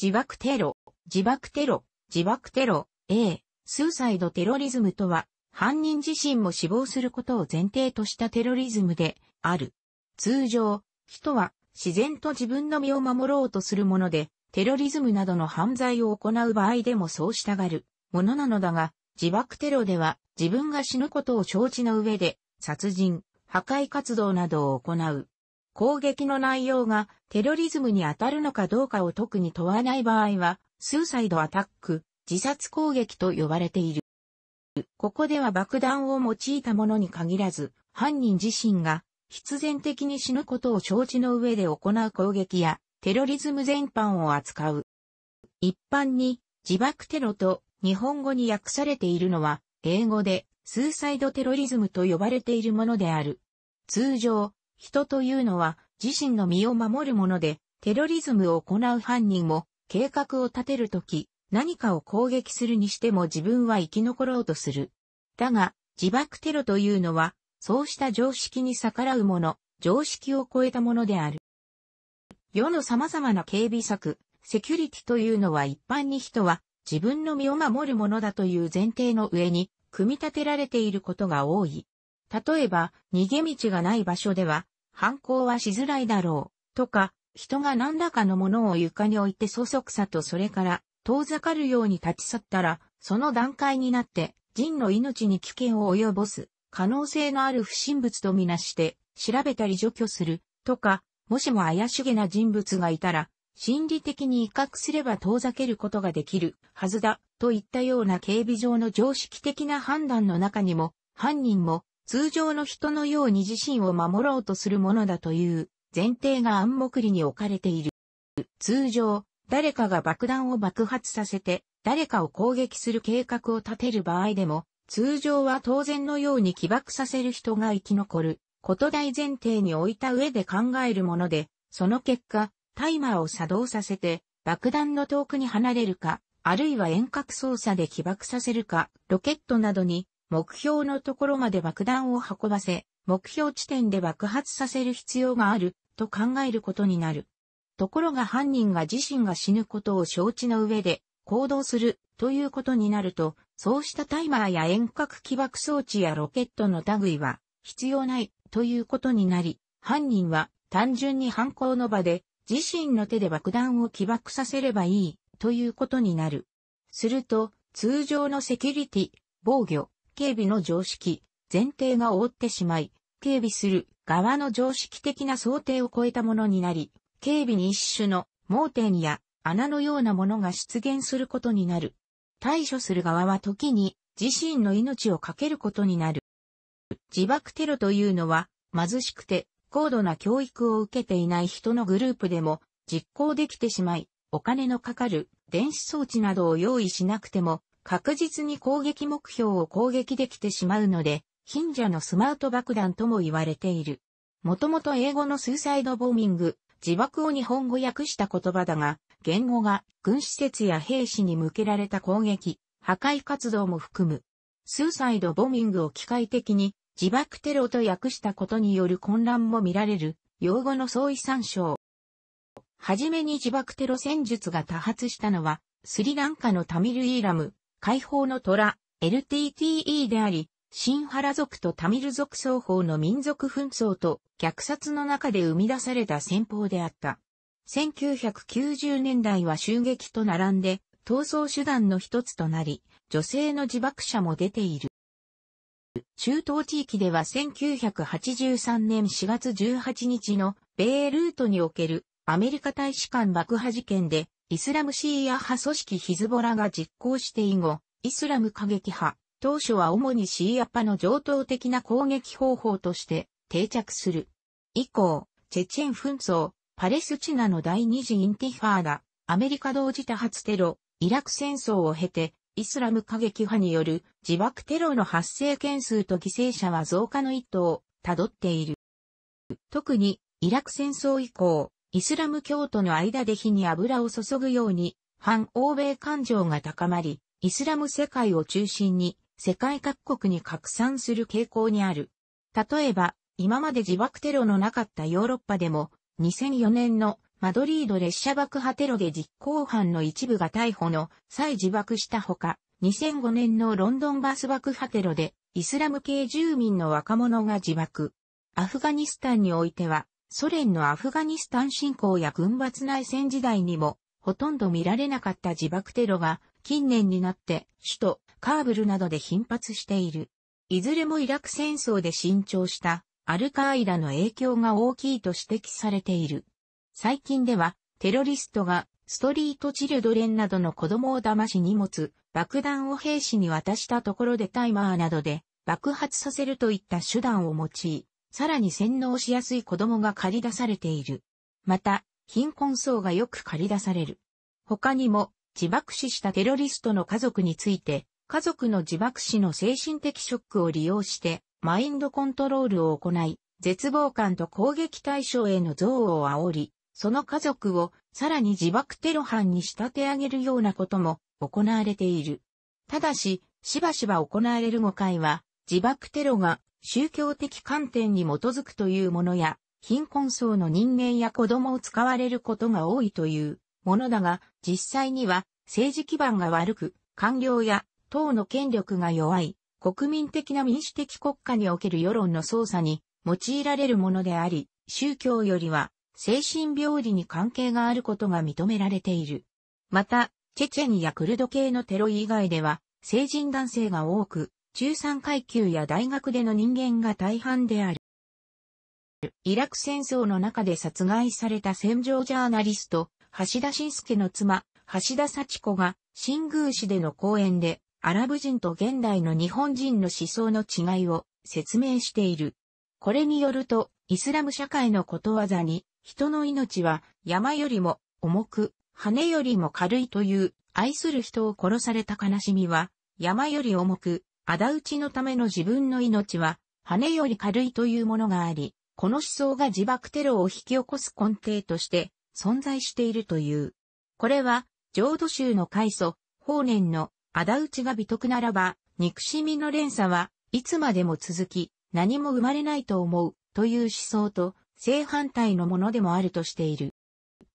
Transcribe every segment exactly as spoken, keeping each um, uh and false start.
自爆テロ、自爆テロ、自爆テロ、A、スーサイドテロリズムとは、犯人自身も死亡することを前提としたテロリズムである。通常、人は自然と自分の身を守ろうとするもので、テロリズムなどの犯罪を行う場合でもそうしたがるものなのだが、自爆テロでは自分が死ぬことを承知の上で、殺人、破壊活動などを行う。攻撃の内容がテロリズムに当たるのかどうかを特に問わない場合は、スーサイドアタック、自殺攻撃と呼ばれている。ここでは爆弾を用いたものに限らず、犯人自身が必然的に死ぬことを承知の上で行う攻撃やテロリズム全般を扱う。一般に自爆テロと日本語に訳されているのは、英語でスーサイドテロリズムと呼ばれているものである。通常、人というのは自身の身を守るもので、テロリズムを行う犯人も計画を立てるとき、何かを攻撃するにしても自分は生き残ろうとする。だが、自爆テロというのは、そうした常識に逆らうもの、常識を超えたものである。世の様々な警備策、セキュリティというのは一般に人は自分の身を守るものだという前提の上に、組み立てられていることが多い。例えば、逃げ道がない場所では、犯行はしづらいだろう、とか、人が何らかのものを床に置いてそそくさとそれから、遠ざかるように立ち去ったら、その段階になって、人の命に危険を及ぼす、可能性のある不審物とみなして、調べたり除去する、とか、もしも怪しげな人物がいたら、心理的に威嚇すれば遠ざけることができるはずだ、といったような警備上の常識的な判断の中にも、犯人も、通常の人のように自身を守ろうとするものだという、前提が暗黙りに置かれている。通常、誰かが爆弾を爆発させて、誰かを攻撃する計画を立てる場合でも、通常は当然のように起爆させる人が生き残る、こと大前提に置いた上で考えるもので、その結果、タイマーを作動させて、爆弾の遠くに離れるか、あるいは遠隔操作で起爆させるか、ロケットなどに、目標のところまで爆弾を運ばせ、目標地点で爆発させる必要がある、と考えることになる。ところが犯人が自身が死ぬことを承知の上で行動するということになると、そうしたタイマーや遠隔起爆装置やロケットの類は必要ないということになり、犯人は単純に犯行の場で自身の手で爆弾を起爆させればいいということになる。すると、通常のセキュリティ、防御、警備の常識、前提が覆ってしまい、警備する側の常識的な想定を超えたものになり、警備に一種の盲点や穴のようなものが出現することになる。対処する側は時に自身の命を懸けることになる。自爆テロというのは貧しくて高度な教育を受けていない人のグループでも実行できてしまい、お金のかかる電子装置などを用意しなくても確実に攻撃目標を攻撃できてしまうので、貧者のスマート爆弾とも言われている。もともと英語のスーサイドボーミング、自爆を日本語訳した言葉だが、言語が軍施設や兵士に向けられた攻撃、破壊活動も含む。スーサイドボミングを機械的に自爆テロと訳したことによる混乱も見られる、用語の相違参照。はじめに自爆テロ戦術が多発したのは、スリランカのタミルイーラム、解放の虎、エルティーティーイー であり、シンハラ族とタミル族双方の民族紛争と虐殺の中で生み出された戦法であった。せんきゅうひゃくきゅうじゅうねんだいは襲撃と並んで逃走手段の一つとなり、女性の自爆者も出ている。中東地域ではせんきゅうひゃくはちじゅうさんねんしがつじゅうはちにちのベイルートにおけるアメリカ大使館爆破事件で、イスラムシーア派組織ヒズボラが実行して以後、イスラム過激派、当初は主にシーア派の常套的な攻撃方法として定着する。以降、チェチェン紛争、パレスチナの第二次インティファーダ、アメリカ同時多発テロ、イラク戦争を経て、イスラム過激派による自爆テロの発生件数と犠牲者は増加の一途をたどっている。特に、イラク戦争以降、イスラム教徒の間で火に油を注ぐように、反欧米感情が高まり、イスラム世界を中心に、世界各国に拡散する傾向にある。例えば、今まで自爆テロのなかったヨーロッパでも、にせんよねんのマドリード列車爆破テロで実行犯の一部が逮捕の際自爆したほか、にせんごねんのロンドンバス爆破テロでイスラム系住民の若者が自爆。アフガニスタンにおいては、ソ連のアフガニスタン侵攻や軍閥内戦時代にも、ほとんど見られなかった自爆テロが、近年になって、首都カーブルなどで頻発している。いずれもイラク戦争で伸長した、アルカーイダの影響が大きいと指摘されている。最近では、テロリストが、ストリートチルドレンなどの子供を騙し荷物、爆弾を兵士に渡したところでタイマーなどで、爆発させるといった手段を用い、さらに洗脳しやすい子供が駆り出されている。また、貧困層がよく駆り出される。他にも、自爆死したテロリストの家族について、家族の自爆死の精神的ショックを利用して、マインドコントロールを行い、絶望感と攻撃対象への憎悪を煽り、その家族をさらに自爆テロ犯に仕立て上げるようなことも行われている。ただし、しばしば行われる誤解は、自爆テロが宗教的観点に基づくというものや、貧困層の人間や子供を使われることが多いというものだが、実際には政治基盤が悪く、官僚や党の権力が弱い、国民的な民主的国家における世論の操作に用いられるものであり、宗教よりは精神病理に関係があることが認められている。また、チェチェンやクルド系のテロ以外では、成人男性が多く、中産階級や大学での人間が大半である。イラク戦争の中で殺害された戦場ジャーナリスト、橋田晋介の妻、橋田幸子が、新宮市での講演で、アラブ人と現代の日本人の思想の違いを説明している。これによると、イスラム社会のことわざに、人の命は山よりも重く、羽よりも軽いという、愛する人を殺された悲しみは、山より重く、仇討ちのための自分の命は、羽より軽いというものがあり、この思想が自爆テロを引き起こす根底として存在しているという。これは、浄土宗の開祖、法然の仇討ちが美徳ならば、憎しみの連鎖はいつまでも続き、何も生まれないと思うという思想と正反対のものでもあるとしている。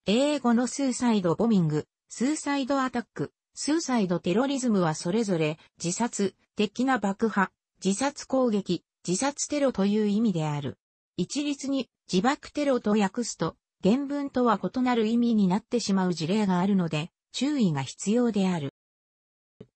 英語のスーサイドボミング、スーサイドアタック、スーサイドテロリズムはそれぞれ自殺、的な爆破、自殺攻撃、自殺テロという意味である。一律に自爆テロと訳すと原文とは異なる意味になってしまう事例があるので注意が必要である。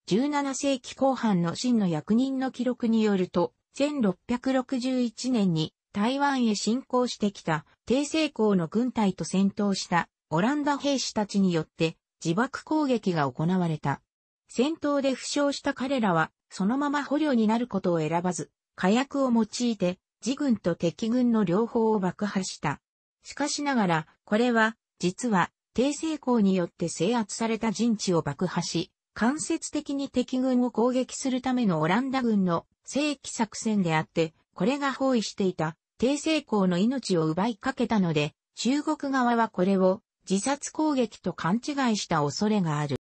じゅうななせいきこう半の清の役人の記録によるとせんろっぴゃくろくじゅういちねんに台湾へ侵攻してきた帝西公の軍隊と戦闘したオランダ兵士たちによって自爆攻撃が行われた。戦闘で負傷した彼らはそのまま捕虜になることを選ばず、火薬を用いて、自軍と敵軍の両方を爆破した。しかしながら、これは、実は、帝西公によって制圧された陣地を爆破し、間接的に敵軍を攻撃するためのオランダ軍の正規作戦であって、これが包囲していた帝西公の命を奪いかけたので、中国側はこれを自殺攻撃と勘違いした恐れがある。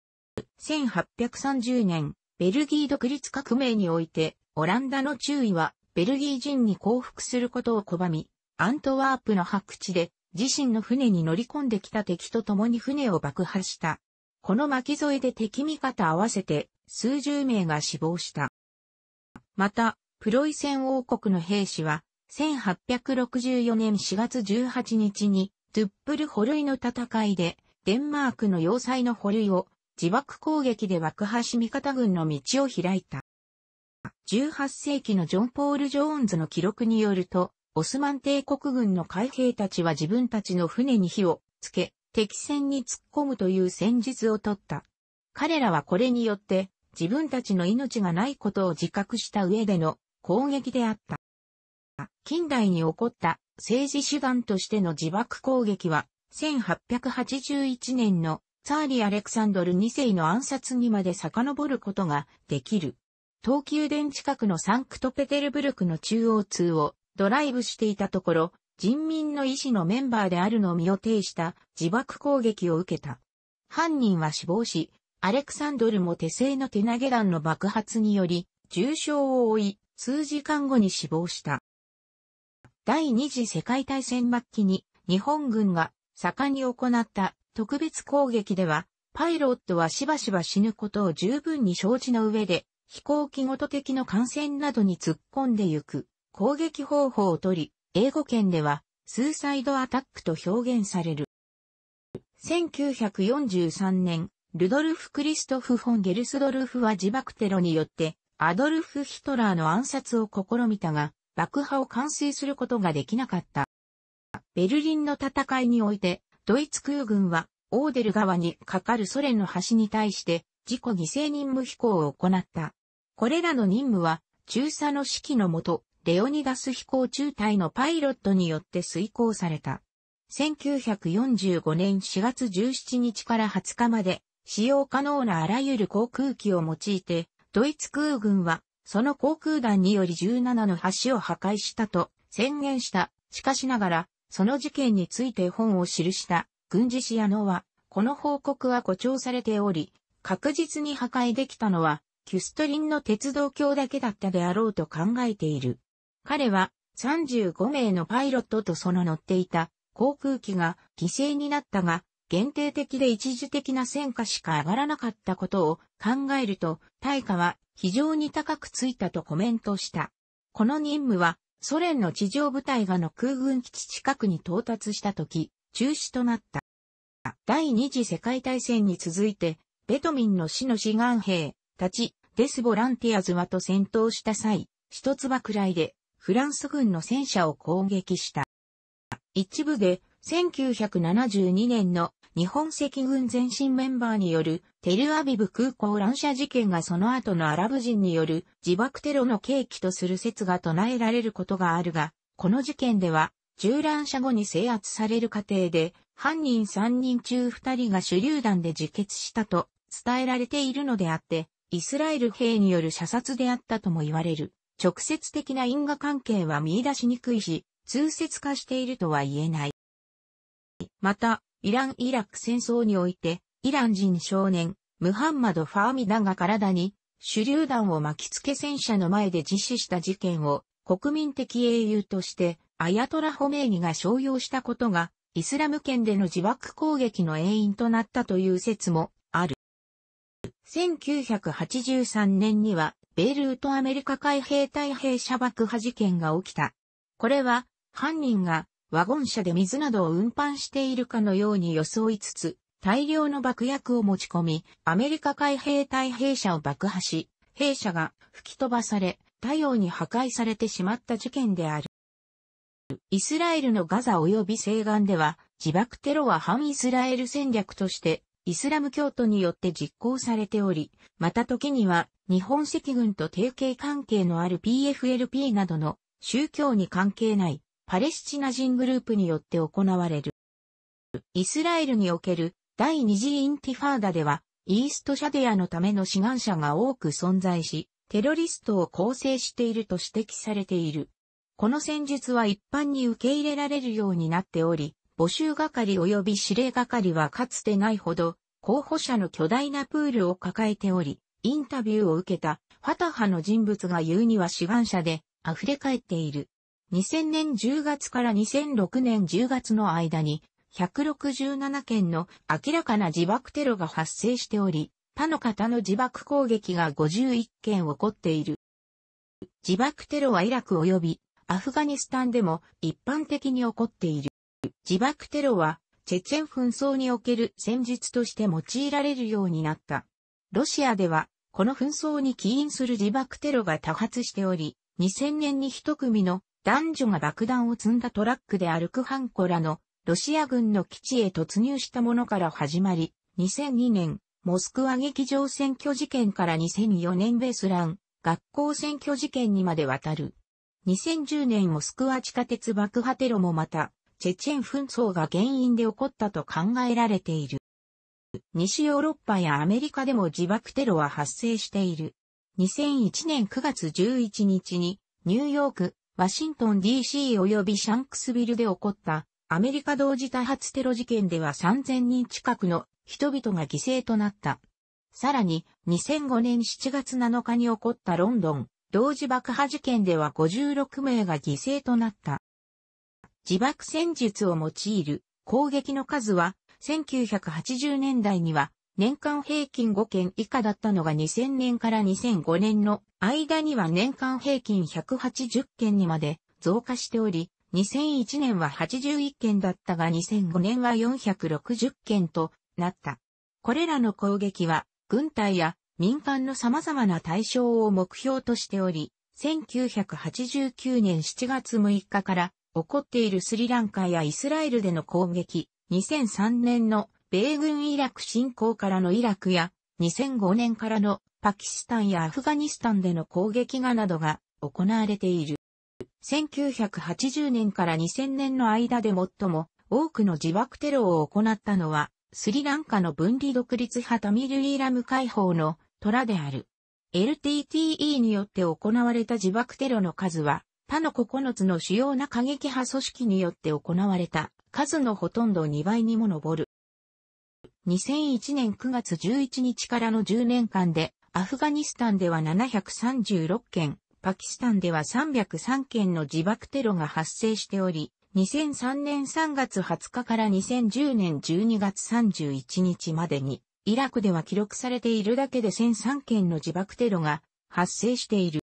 せんはっぴゃくさんじゅうねん、ベルギー独立革命において、オランダの注意は、ベルギー人に降伏することを拒み、アントワープの白地で、自身の船に乗り込んできた敵と共に船を爆破した。この巻き添えで敵味方合わせて、数十名が死亡した。また、プロイセン王国の兵士は、せんはっぴゃくろくじゅうよねんしがつじゅうはちにちに、トゥップルホルイの戦いで、デンマークの要塞のホルイを、自爆攻撃で爆破し味方軍の道を開いた。じゅうはっせいきのジョン・ポール・ジョーンズの記録によると、オスマン帝国軍の海兵たちは自分たちの船に火をつけ、敵船に突っ込むという戦術をとった。彼らはこれによって、自分たちの命がないことを自覚した上での攻撃であった。近代に起こった政治手段としての自爆攻撃は、せんはっぴゃくはちじゅういちねんのツァーリ・アレクサンドルにせいの暗殺にまで遡ることができる。東急電近くのサンクトペテルブルクの中央通をドライブしていたところ、人民の意志のメンバーであるのを身を挺した自爆攻撃を受けた。犯人は死亡し、アレクサンドルも手製の手投げ弾の爆発により、重傷を負い、数時間後に死亡した。第二次世界大戦末期に日本軍が盛んに行った特別攻撃では、パイロットはしばしば死ぬことを十分に承知の上で、飛行機ごと敵の艦船などに突っ込んでゆく攻撃方法をとり、英語圏ではスーサイドアタックと表現される。せんきゅうひゃくよんじゅうさんねん、ルドルフ・クリストフ・フォン・ゲルスドルフは自爆テロによってアドルフ・ヒトラーの暗殺を試みたが、爆破を完遂することができなかった。ベルリンの戦いにおいて、ドイツ空軍はオーデル川に架かるソ連の橋に対して自己犠牲任務飛行を行った。これらの任務は中佐の指揮のもと、レオニダス飛行中隊のパイロットによって遂行された。せんきゅうひゃくよんじゅうごねんしがつじゅうしちにちからはつかまで使用可能なあらゆる航空機を用いて、ドイツ空軍はその航空弾によりじゅうななの橋を破壊したと宣言した。しかしながら、その事件について本を記した軍事誌矢野は、この報告は誇張されており、確実に破壊できたのは、キュストリンの鉄道橋だけだったであろうと考えている。彼は、さんじゅうごめいのパイロットとその乗っていた航空機が犠牲になったが、限定的で一時的な戦果しか上がらなかったことを考えると、対価は非常に高くついたとコメントした。この任務は、ソ連の地上部隊がの空軍基地近くに到達した時、中止となった。第二次世界大戦に続いて、ベトミンの死の志願兵たち、デスボランティアズはと戦闘した際、一つばくらいで、フランス軍の戦車を攻撃した。一部で、せんきゅうひゃくななじゅうにねんの日本赤軍前進メンバーによるテルアビブ空港乱射事件がその後のアラブ人による自爆テロの契機とする説が唱えられることがあるが、この事件では銃乱射後に制圧される過程で犯人さんにんちゅうふたりが手榴弾で自決したと伝えられているのであって、イスラエル兵による射殺であったとも言われる。直接的な因果関係は見出しにくいし、通説化しているとは言えない。また、イラン・イラク戦争において、イラン人少年、ムハンマド・ファーミダが体に、手榴弾を巻きつけ戦車の前で実施した事件を、国民的英雄として、アヤトラ・ホメイニが称揚したことが、イスラム圏での自爆攻撃の遠因となったという説もある。せんきゅうひゃくはちじゅうさんねんには、ベイルートアメリカ海兵隊兵車爆破事件が起きた。これは、犯人が、ワゴン車で水などを運搬しているかのように装いつつ、大量の爆薬を持ち込み、アメリカ海兵隊兵舎を爆破し、兵舎が吹き飛ばされ、多様に破壊されてしまった事件である。イスラエルのガザ及び西岸では、自爆テロは反イスラエル戦略として、イスラム教徒によって実行されており、また時には、日本赤軍と提携関係のある ピーエフエルピー などの宗教に関係ない、パレスチナ人グループによって行われる。イスラエルにおける第二次インティファーダでは、イーストシャディアのための志願者が多く存在し、テロリストを構成していると指摘されている。この戦術は一般に受け入れられるようになっており、募集係及び指令係はかつてないほど、候補者の巨大なプールを抱えており、インタビューを受けたファタハの人物が言うには志願者で溢れ返っている。にせんねんじゅうがつからにせんろくねんじゅうがつの間にひゃくろくじゅうななけんの明らかな自爆テロが発生しており、他の方の自爆攻撃がごじゅういっけん起こっている。自爆テロはイラク及びアフガニスタンでも一般的に起こっている。自爆テロはチェチェン紛争における戦術として用いられるようになった。ロシアではこの紛争に起因する自爆テロが多発しており、にせんねんに一組の男女が爆弾を積んだトラックで歩くハンコラのロシア軍の基地へ突入したものから始まり、にせんにねん、モスクワ劇場占拠事件からにせんよねんベスラン、学校占拠事件にまでわたる。にせんじゅうねんモスクワ地下鉄爆破テロもまた、チェチェン紛争が原因で起こったと考えられている。西ヨーロッパやアメリカでも自爆テロは発生している。にせんいちねんくがつじゅういちにちに、ニューヨーク、ワシントン ディーシー 及びシャンクスビルで起こったアメリカ同時多発テロ事件ではさんぜんにん近くの人々が犠牲となった。さらににせんごねんしちがつなのかに起こったロンドン同時爆破事件ではごじゅうろくめいが犠牲となった。自爆戦術を用いる攻撃の数はせんきゅうひゃくはちじゅうねんだいには年間平均ごけん以下だったのがにせんねんからにせんごねんの間には年間平均ひゃくはちじゅっけんにまで増加しており、にせんいちねんははちじゅういっけんだったがにせんごねんはよんひゃくろくじゅっけんとなった。これらの攻撃は軍隊や民間の様々な対象を目標としており、せんきゅうひゃくはちじゅうきゅうねんしちがつむいかから起こっているスリランカやイスラエルでの攻撃、にせんさんねんの米軍イラク侵攻からのイラクや、にせんごねんからのパキスタンやアフガニスタンでの攻撃がなどが行われている。せんきゅうひゃくはちじゅうねんからにせんねんの間で最も多くの自爆テロを行ったのは、スリランカの分離独立派タミル・イーラム解放の虎である。エルティーティーイー によって行われた自爆テロの数は、他のここのつの主要な過激派組織によって行われた数のほとんどにばいにも上る。にせんいちねんくがつじゅういちにちからのじゅうねんかんで、アフガニスタンではななひゃくさんじゅうろっけん、パキスタンではさんびゃくさんけんの自爆テロが発生しており、にせんさんねんさんがつはつかからにせんじゅうねんじゅうにがつさんじゅういちにちまでに、イラクでは記録されているだけでせんさんけんの自爆テロが発生している。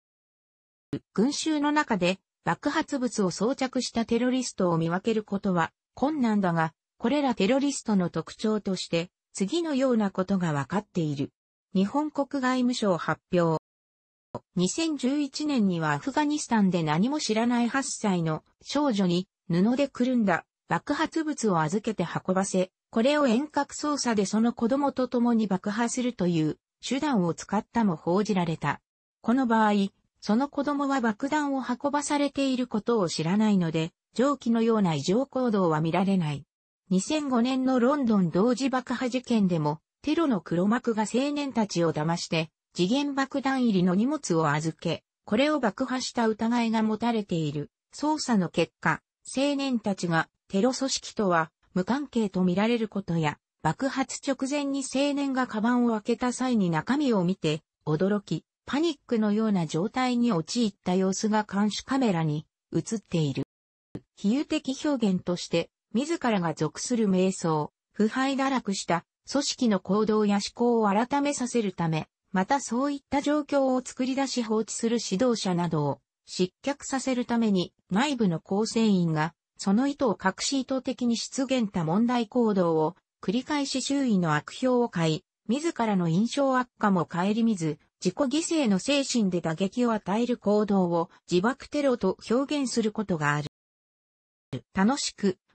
群衆の中で爆発物を装着したテロリストを見分けることは困難だが、これらテロリストの特徴として次のようなことがわかっている。日本国外務省発表。にせんじゅういちねんにはアフガニスタンで何も知らないはっさいの少女に布でくるんだ爆発物を預けて運ばせ、これを遠隔操作でその子供と共に爆破するという手段を使ったも報じられた。この場合、その子供は爆弾を運ばされていることを知らないので、上記のような異常行動は見られない。にせんごねんのロンドン同時爆破事件でも、テロの黒幕が青年たちを騙して、時限爆弾入りの荷物を預け、これを爆破した疑いが持たれている。捜査の結果、青年たちがテロ組織とは無関係と見られることや、爆発直前に青年がカバンを開けた際に中身を見て、驚き、パニックのような状態に陥った様子が監視カメラに映っている。比喩的表現として、自らが属する迷走、腐敗堕落した組織の行動や思考を改めさせるため、またそういった状況を作り出し放置する指導者などを失脚させるために内部の構成員がその意図を隠し意図的に出現した問題行動を繰り返し周囲の悪評を買い、自らの印象悪化も顧みず、自己犠牲の精神で打撃を与える行動を自爆テロと表現することがある。楽しく